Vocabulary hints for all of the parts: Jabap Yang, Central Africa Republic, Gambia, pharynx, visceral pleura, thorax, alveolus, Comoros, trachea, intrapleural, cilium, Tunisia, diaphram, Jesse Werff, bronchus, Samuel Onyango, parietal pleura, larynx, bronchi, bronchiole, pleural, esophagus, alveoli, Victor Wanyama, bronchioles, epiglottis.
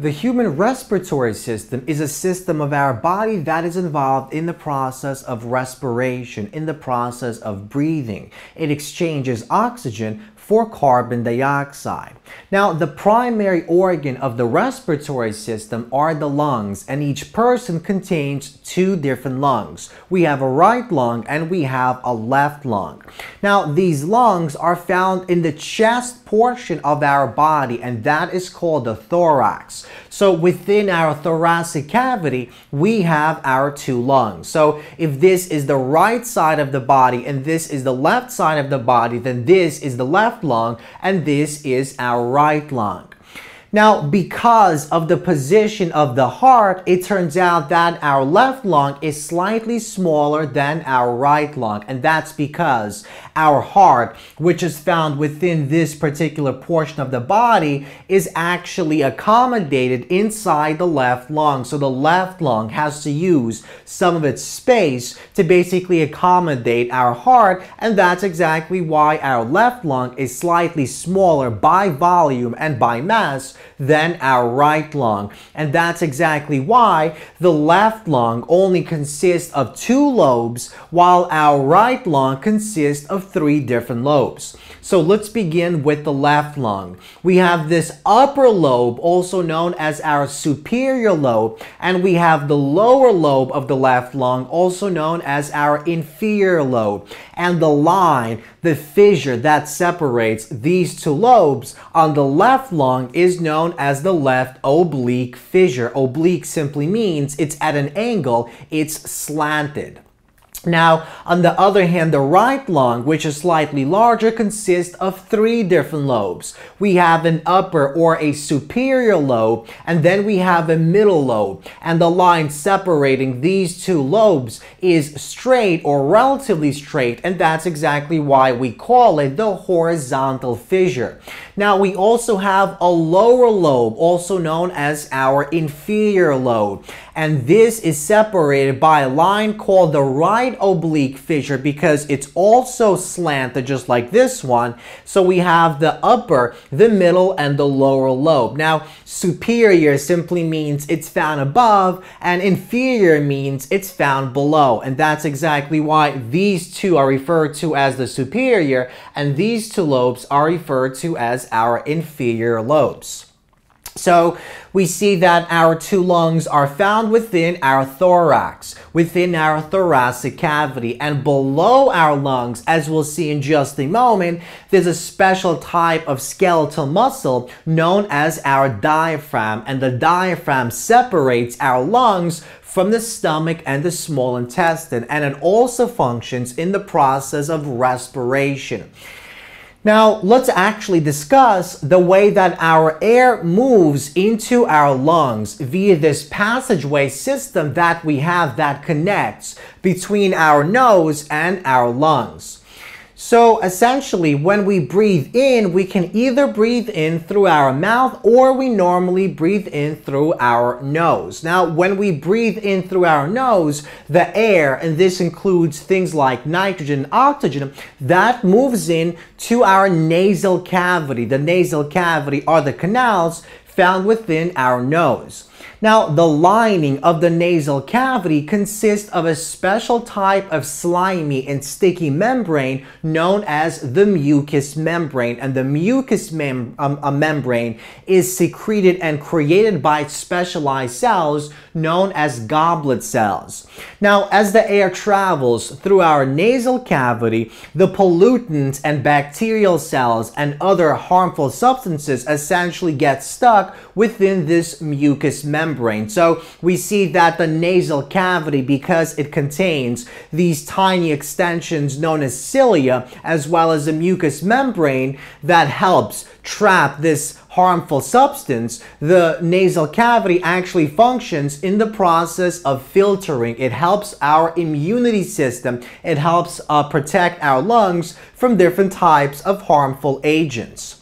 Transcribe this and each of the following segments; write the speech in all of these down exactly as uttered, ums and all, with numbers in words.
The human respiratory system is a system of our body that is involved in the process of respiration, in the process of breathing. It exchanges oxygen for carbon dioxide. Now, the primary organ of the respiratory system are the lungs, and each person contains two different lungs. We have a right lung and we have a left lung. Now, these lungs are found in the chest portion of our body, and that is called the thorax. So within our thoracic cavity, we have our two lungs. So if this is the right side of the body and this is the left side of the body, then this is the left lung and this is our right lung. Now, because of the position of the heart, it turns out that our left lung is slightly smaller than our right lung, and that's because our heart, which is found within this particular portion of the body, is actually accommodated inside the left lung. So the left lung has to use some of its space to basically accommodate our heart, and that's exactly why our left lung is slightly smaller by volume and by mass than our right lung. And that's exactly why the left lung only consists of two lobes, while our right lung consists of three different lobes. So let's begin with the left lung. We have this upper lobe, also known as our superior lobe, and we have the lower lobe of the left lung, also known as our inferior lobe. And the line, the fissure that separates these two lobes on the left lung is known as the left oblique fissure. Oblique simply means it's at an angle, it's slanted. Now, on the other hand, the right lung, which is slightly larger, consists of three different lobes. We have an upper or a superior lobe, and then we have a middle lobe. And the line separating these two lobes is straight or relatively straight, and that's exactly why we call it the horizontal fissure. Now, we also have a lower lobe, also known as our inferior lobe. And this is separated by a line called the right oblique fissure because it's also slanted just like this one. So we have the upper, the middle, and the lower lobe. Now, superior simply means it's found above, and inferior means it's found below. And that's exactly why these two are referred to as the superior, and these two lobes are referred to as our inferior lobes. So we see that our two lungs are found within our thorax, within our thoracic cavity, and below our lungs, as we'll see in just a moment, there's a special type of skeletal muscle known as our diaphragm, and the diaphragm separates our lungs from the stomach and the small intestine, and it also functions in the process of respiration. Now, let's actually discuss the way that our air moves into our lungs via this passageway system that we have that connects between our nose and our lungs. So essentially, when we breathe in, we can either breathe in through our mouth or we normally breathe in through our nose. Now, when we breathe in through our nose, the air, and this includes things like nitrogen, oxygen, that moves in to our nasal cavity. The nasal cavity are the canals found within our nose. Now, the lining of the nasal cavity consists of a special type of slimy and sticky membrane known as the mucous membrane, and the mucous mem um, a membrane is secreted and created by specialized cells known as goblet cells. Now, as the air travels through our nasal cavity, the pollutants and bacterial cells and other harmful substances essentially get stuck within this mucous membrane. Membrane. So we see that the nasal cavity, because it contains these tiny extensions known as cilia, as well as a mucous membrane that helps trap this harmful substance, the nasal cavity actually functions in the process of filtering. It helps our immunity system. It helps uh, protect our lungs from different types of harmful agents.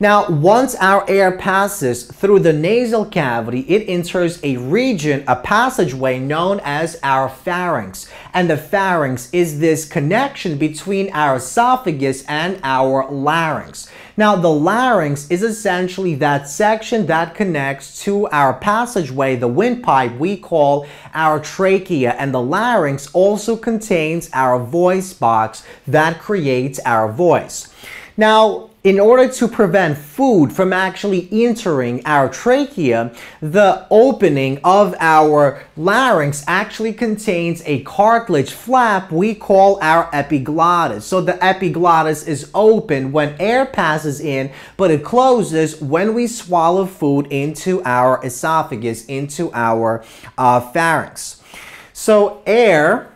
Now, once our air passes through the nasal cavity, it enters a region, a passageway known as our pharynx. And the pharynx is this connection between our esophagus and our larynx. Now, the larynx is essentially that section that connects to our passageway, the windpipe we call our trachea, and the larynx also contains our voice box that creates our voice. Now, in order to prevent food from actually entering our trachea, the opening of our larynx actually contains a cartilage flap we call our epiglottis. So the epiglottis is open when air passes in, but it closes when we swallow food into our esophagus, into our uh, pharynx. So air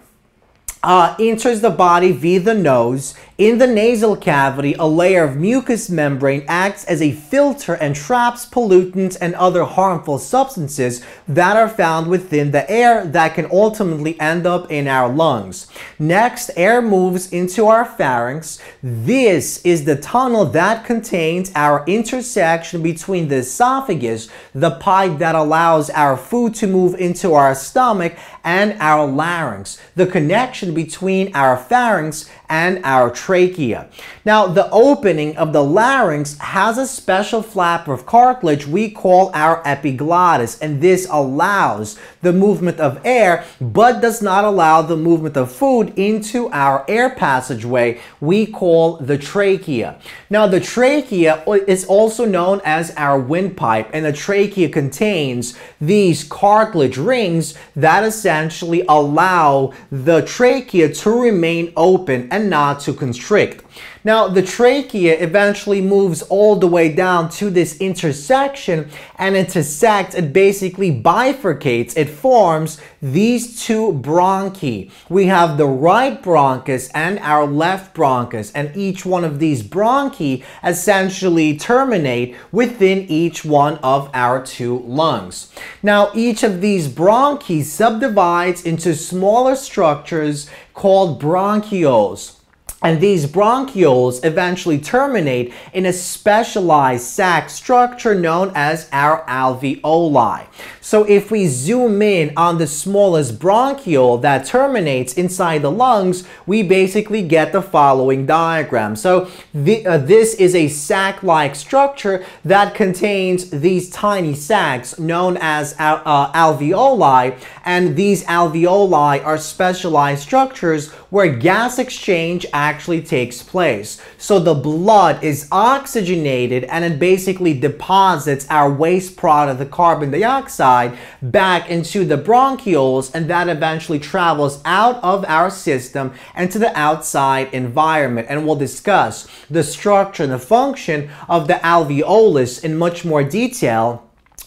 Uh, enters the body via the nose. In the nasal cavity, a layer of mucous membrane acts as a filter and traps pollutants and other harmful substances that are found within the air that can ultimately end up in our lungs. Next, air moves into our pharynx. This is the tunnel that contains our intersection between the esophagus, the pipe that allows our food to move into our stomach, and our larynx, the connection between our pharynx and our trachea. Now, the opening of the larynx has a special flap of cartilage we call our epiglottis, and this allows the movement of air but does not allow the movement of food into our air passageway we call the trachea. Now, the trachea is also known as our windpipe, and the trachea contains these cartilage rings that essentially allow the trachea to remain open and not to constrict. Now, the trachea eventually moves all the way down to this intersection and intersects, it basically bifurcates, it forms these two bronchi. We have the right bronchus and our left bronchus, and each one of these bronchi essentially terminate within each one of our two lungs. Now, each of these bronchi subdivides into smaller structures called bronchioles. And these bronchioles eventually terminate in a specialized sac structure known as our alveoli. So if we zoom in on the smallest bronchiole that terminates inside the lungs, we basically get the following diagram. So the, uh, this is a sac-like structure that contains these tiny sacs known as al uh, alveoli, and these alveoli are specialized structures where gas exchange acts actually takes place. So the blood is oxygenated and it basically deposits our waste product, the carbon dioxide, back into the bronchioles, and that eventually travels out of our system and to the outside environment. And we'll discuss the structure and the function of the alveolus in much more detail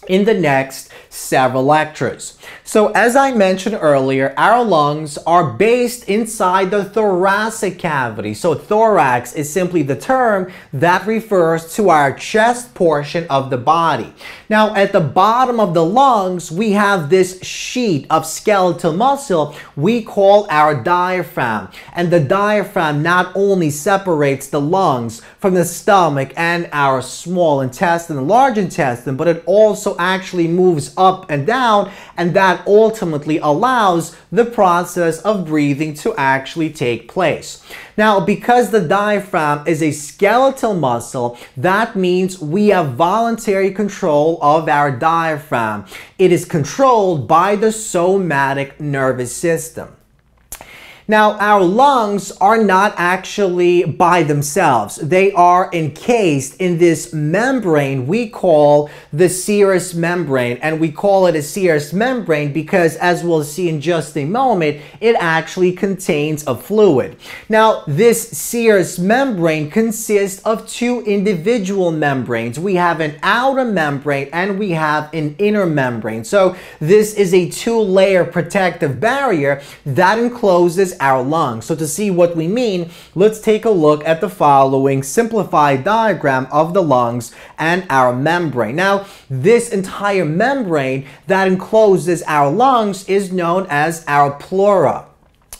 in the next several lectures. So as I mentioned earlier, our lungs are based inside the thoracic cavity. So thorax is simply the term that refers to our chest portion of the body. Now, at the bottom of the lungs, we have this sheet of skeletal muscle we call our diaphragm. And the diaphragm not only separates the lungs from the stomach and our small intestine and large intestine, but it also actually moves up and down, and that ultimately allows the process of breathing to actually take place. Now, because the diaphragm is a skeletal muscle, that means we have voluntary control of our diaphragm. It is controlled by the somatic nervous system. Now, our lungs are not actually by themselves. They are encased in this membrane we call the serous membrane. And we call it a serous membrane because, as we'll see in just a moment, it actually contains a fluid. Now, this serous membrane consists of two individual membranes. We have an outer membrane and we have an inner membrane. So this is a two-layer protective barrier that encloses our lungs. So to see what we mean, let's take a look at the following simplified diagram of the lungs and our membrane. Now, this entire membrane that encloses our lungs is known as our pleura.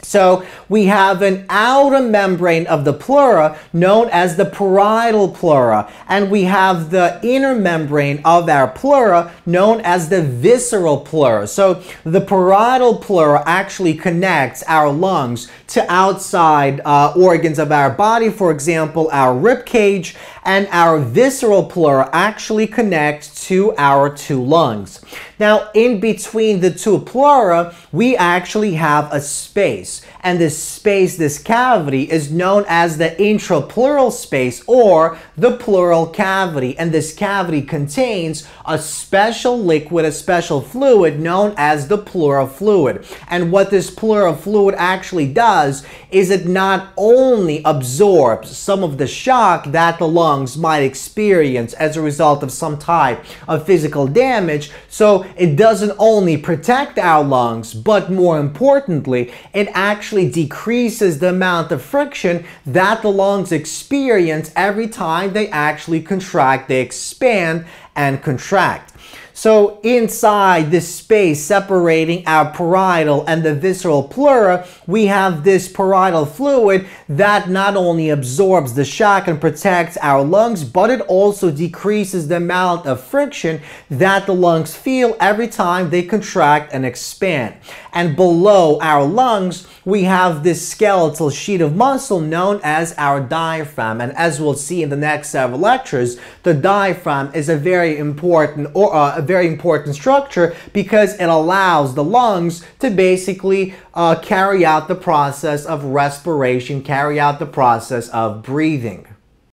So we have an outer membrane of the pleura known as the parietal pleura, and we have the inner membrane of our pleura known as the visceral pleura. So the parietal pleura actually connects our lungs to outside uh, organs of our body, for example, our rib cage, and our visceral pleura actually connects to our two lungs. Now, in between the two pleura, we actually have a space. And this space, this cavity, is known as the intrapleural space or the pleural cavity. And this cavity contains a special liquid, a special fluid known as the pleural fluid. And what this pleural fluid actually does is it not only absorbs some of the shock that the lungs might experience as a result of some type of physical damage, so it doesn't only protect our lungs, but more importantly, it actually decreases the amount of friction that the lungs experience every time they actually contract, they expand and contract. So inside this space separating our parietal and the visceral pleura, we have this parietal fluid that not only absorbs the shock and protects our lungs, but it also decreases the amount of friction that the lungs feel every time they contract and expand. And below our lungs, we have this skeletal sheet of muscle known as our diaphragm. And as we'll see in the next several lectures, the diaphragm is a very important or uh, a very important structure because it allows the lungs to basically uh, carry out the process of respiration, carry out the process of breathing.